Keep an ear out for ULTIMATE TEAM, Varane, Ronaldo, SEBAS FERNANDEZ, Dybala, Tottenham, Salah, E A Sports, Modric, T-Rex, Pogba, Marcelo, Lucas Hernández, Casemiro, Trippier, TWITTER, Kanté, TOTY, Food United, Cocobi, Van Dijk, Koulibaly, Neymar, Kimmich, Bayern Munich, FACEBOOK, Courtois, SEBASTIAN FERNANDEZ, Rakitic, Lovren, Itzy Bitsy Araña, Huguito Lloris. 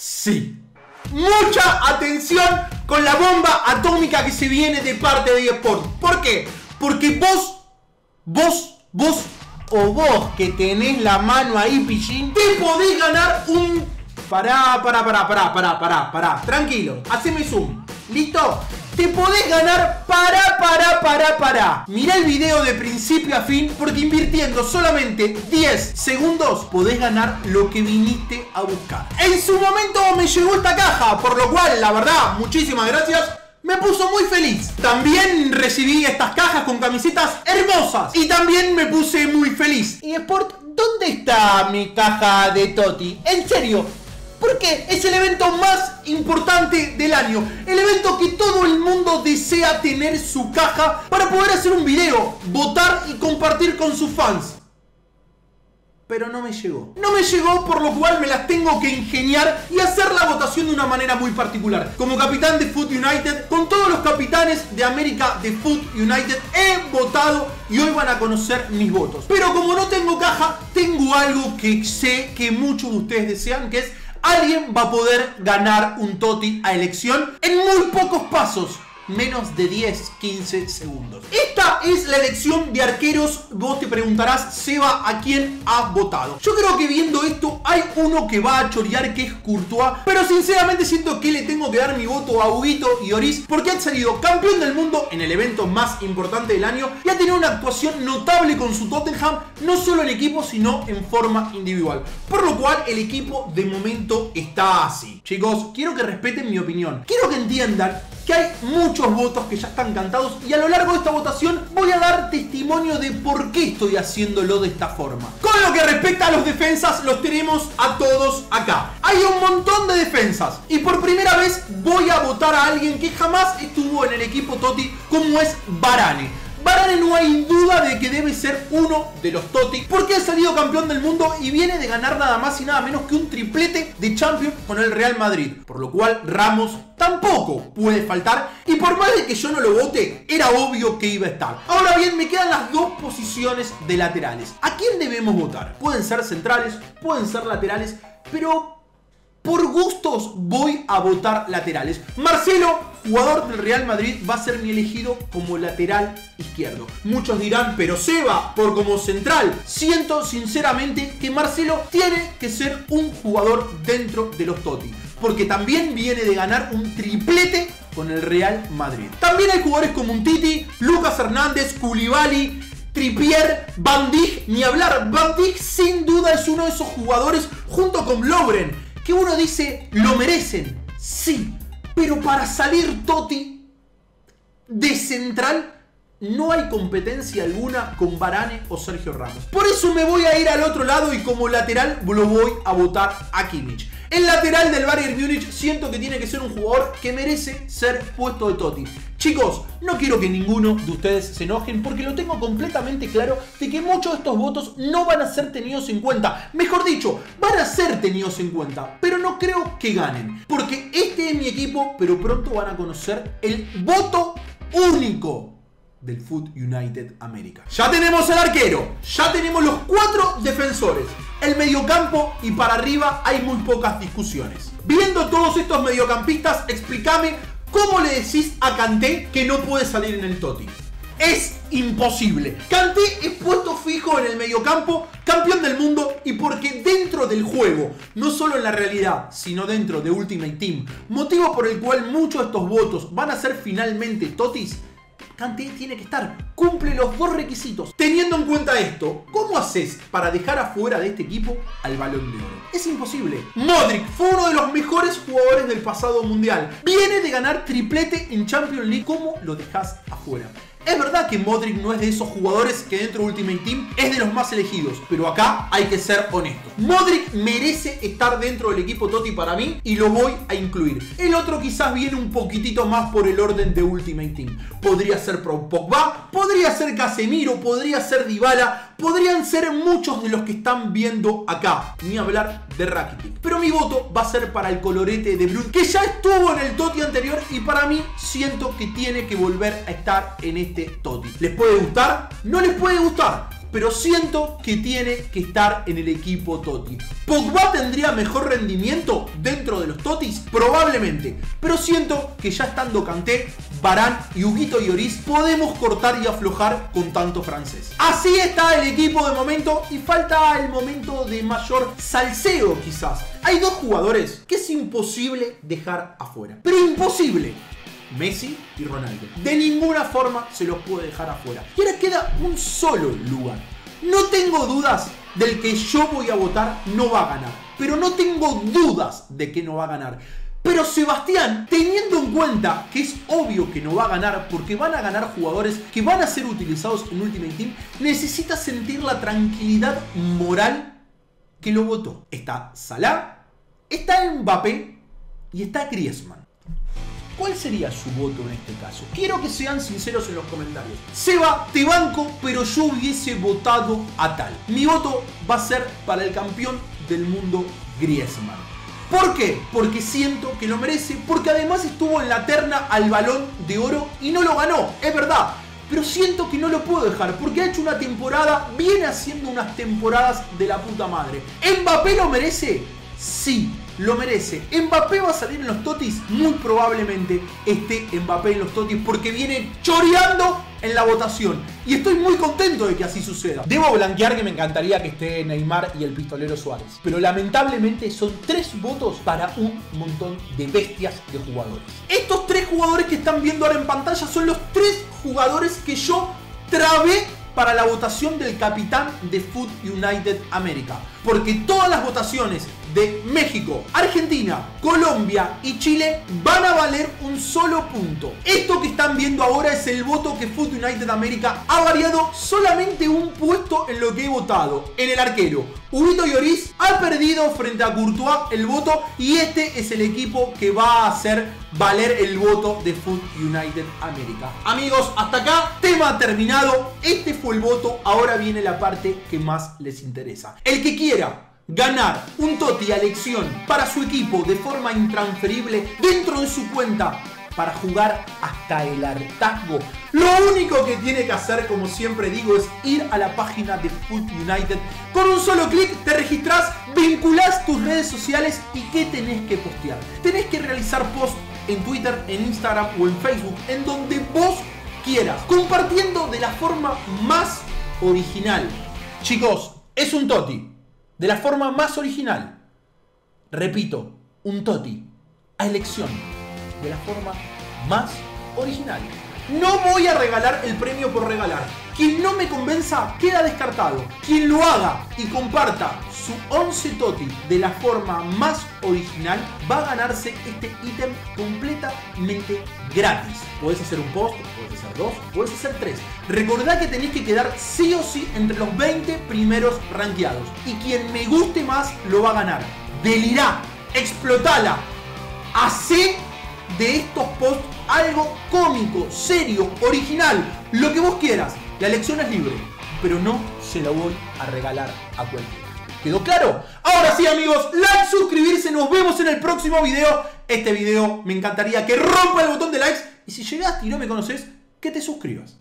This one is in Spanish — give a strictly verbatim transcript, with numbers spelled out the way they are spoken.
Sí. Mucha atención con la bomba atómica que se viene de parte de E A Sports. ¿Por qué? Porque vos, vos, vos o vos que tenés la mano ahí, pichín, te podés ganar un... Pará, pará, pará, pará, pará, pará, pará. Tranquilo, haceme zoom. ¿Listo? Te podés ganar, pará, pará, pará, pará. Mirá el video de principio a fin, porque invirtiendo solamente diez segundos podés ganar lo que viniste a buscar. En su momento me llegó esta caja, por lo cual, la verdad, muchísimas gracias. Me puso muy feliz. También recibí estas cajas con camisetas hermosas y también me puse muy feliz. Y Sport, ¿dónde está mi caja de Toti? En serio, porque es el evento más importante del año, el evento que todo el mundo desea tener su caja para poder hacer un video, votar y compartir con sus fans. Pero no me llegó. No me llegó, por lo cual me las tengo que ingeniar y hacer la votación de una manera muy particular. Como capitán de Food United, con todos los capitanes de América de Food United, he votado y hoy van a conocer mis votos. Pero como no tengo caja, tengo algo que sé que muchos de ustedes desean, que es: alguien va a poder ganar un Toti a elección en muy pocos pasos. Menos de diez, quince segundos. Esta es la elección de arqueros. Vos te preguntarás, Seba, ¿a quién has votado? Yo creo que viendo esto hay uno que va a chorear, que es Courtois. Pero sinceramente siento que le tengo que dar mi voto a Huguito Lloris, porque ha salido campeón del mundo en el evento más importante del año y ha tenido una actuación notable con su Tottenham, no solo en equipo, sino en forma individual. Por lo cual el equipo de momento está así. Chicos, quiero que respeten mi opinión. Quiero que entiendan que hay muchos votos que ya están cantados y a lo largo de esta votación voy a dar testimonio de por qué estoy haciéndolo de esta forma. Con lo que respecta a los defensas, los tenemos a todos acá. Hay un montón de defensas y por primera vez voy a votar a alguien que jamás estuvo en el equipo Toti, como es Varane. Varane no hay duda de que debe ser uno de los Toti, porque ha salido campeón del mundo y viene de ganar nada más y nada menos que un triplete de Champions con el Real Madrid. Por lo cual Ramos tampoco puede faltar, y por más de que yo no lo vote, era obvio que iba a estar. Ahora bien, me quedan las dos posiciones de laterales. ¿A quién debemos votar? Pueden ser centrales, pueden ser laterales, pero por gustos voy a votar laterales. Marcelo, jugador del Real Madrid, va a ser mi elegido como lateral izquierdo. Muchos dirán, pero Seba, por como central. Siento sinceramente que Marcelo tiene que ser un jugador dentro de los Toti, porque también viene de ganar un triplete con el Real Madrid. También hay jugadores como un Titi, Lucas Hernández, Koulibaly, Trippier, Van Dijk, ni hablar. Van Dijk sin duda es uno de esos jugadores, junto con Lovren, que uno dice, lo merecen, sí. Pero para salir Toti de central no hay competencia alguna con Varane o Sergio Ramos. Por eso me voy a ir al otro lado y como lateral lo voy a votar a Kimmich. El lateral del Bayern Munich siento que tiene que ser un jugador que merece ser puesto de Toti. Chicos, no quiero que ninguno de ustedes se enojen, porque lo tengo completamente claro de que muchos de estos votos no van a ser tenidos en cuenta. Mejor dicho, van a ser tenidos en cuenta, pero no creo que ganen, porque este es mi equipo, pero pronto van a conocer el voto único del Foot United América. Ya tenemos el arquero, ya tenemos los cuatro defensores, el mediocampo y para arriba hay muy pocas discusiones. Viendo todos estos mediocampistas, explícame, ¿cómo le decís a Kanté que no puede salir en el Toti? Es imposible. Kanté es puesto fijo en el mediocampo, campeón del mundo, y porque dentro del juego, no solo en la realidad, sino dentro de Ultimate Team, motivo por el cual muchos de estos votos van a ser finalmente Totis, Kanté tiene que estar, cumple los dos requisitos. Teniendo en cuenta esto, ¿cómo haces para dejar afuera de este equipo al Balón de Oro? Es imposible. Modric fue uno de los mejores jugadores del pasado mundial, viene de ganar triplete en Champions League, ¿cómo lo dejas afuera? Es verdad que Modric no es de esos jugadores que dentro de Ultimate Team es de los más elegidos, pero acá hay que ser honestos. Modric merece estar dentro del equipo Toti para mí y lo voy a incluir. El otro quizás viene un poquitito más por el orden de Ultimate Team. Podría ser Pogba, podría ser Casemiro, podría ser Dybala, podrían ser muchos de los que están viendo acá. Ni hablar de Rakitic. Pero mi voto va a ser para el colorete de Bruyne, que ya estuvo en el Toti anterior y para mí siento que tiene que volver a estar en este Toti. ¿Les puede gustar? No les puede gustar, pero siento que tiene que estar en el equipo Totti. ¿Pogba tendría mejor rendimiento dentro de los Totis? Probablemente, pero siento que ya estando Kanté, Varane y Huguito Lloris podemos cortar y aflojar con tanto francés. Así está el equipo de momento y falta el momento de mayor salseo quizás. Hay dos jugadores que es imposible dejar afuera, pero imposible: Messi y Ronaldo. De ninguna forma se los puedo dejar afuera. Y ahora queda un solo lugar. No tengo dudas del que yo voy a votar no va a ganar, pero no tengo dudas de que no va a ganar. Pero Sebastián, teniendo en cuenta que es obvio que no va a ganar porque van a ganar jugadores que van a ser utilizados en Ultimate Team, necesita sentir la tranquilidad moral que lo votó. Está Salah, está Mbappé y está Griezmann. ¿Cuál sería su voto en este caso? Quiero que sean sinceros en los comentarios. Seba, te banco, pero yo hubiese votado a tal. Mi voto va a ser para el campeón del mundo, Griezmann. ¿Por qué? Porque siento que lo merece, porque además estuvo en la terna al Balón de Oro y no lo ganó, es verdad. Pero siento que no lo puedo dejar, porque ha hecho una temporada, viene haciendo unas temporadas de la puta madre. ¿Mbappé lo merece? Sí. Lo merece. ¿Mbappé va a salir en los Totis? Muy probablemente esté Mbappé en los Totis porque viene choreando en la votación. Y estoy muy contento de que así suceda. Debo blanquear que me encantaría que esté Neymar y el pistolero Suárez, pero lamentablemente son tres votos para un montón de bestias de jugadores. Estos tres jugadores que están viendo ahora en pantalla son los tres jugadores que yo trabé para la votación del capitán de Food United América, porque todas las votaciones de México, Argentina, Colombia y Chile van a valer un solo punto. Esto que están viendo ahora es el voto que Food United América ha variado solamente un puesto en lo que he votado, en el arquero. Huguito Lloris ha perdido frente a Courtois el voto y este es el equipo que va a hacer valer el voto de Food United América. Amigos, hasta acá, tema terminado. Este fue el voto, ahora viene la parte que más les interesa. El que quiera ganar un Toti a elección para su equipo de forma intransferible dentro de su cuenta para jugar hasta el hartazgo. Lo único que tiene que hacer, como siempre digo, es ir a la página de Food United. Con un solo clic te registras, vinculás tus redes sociales y ¿qué tenés que postear? Tenés que realizar posts en Twitter, en Instagram o en Facebook, en donde vos quieras, compartiendo de la forma más original. Chicos, es un Toti. De la forma más original. Repito, un Toti a elección. De la forma más original. No voy a regalar el premio por regalar. Quien no me convenza queda descartado. Quien lo haga y comparta su once Toti de la forma más original va a ganarse este ítem completamente gratis. Podés hacer un post, podés hacer dos, podés hacer tres. Recordá que tenés que quedar sí o sí entre los veinte primeros rankeados. Y quien me guste más lo va a ganar. Delirá, explotala, hacé de estos posts algo cómico, serio, original, lo que vos quieras. La elección es libre, pero no se la voy a regalar a cualquiera. ¿Quedó claro? Ahora sí, amigos, like, suscribirse, nos vemos en el próximo video. Este video me encantaría que rompa el botón de likes y si llegaste y no me conoces, que te suscribas.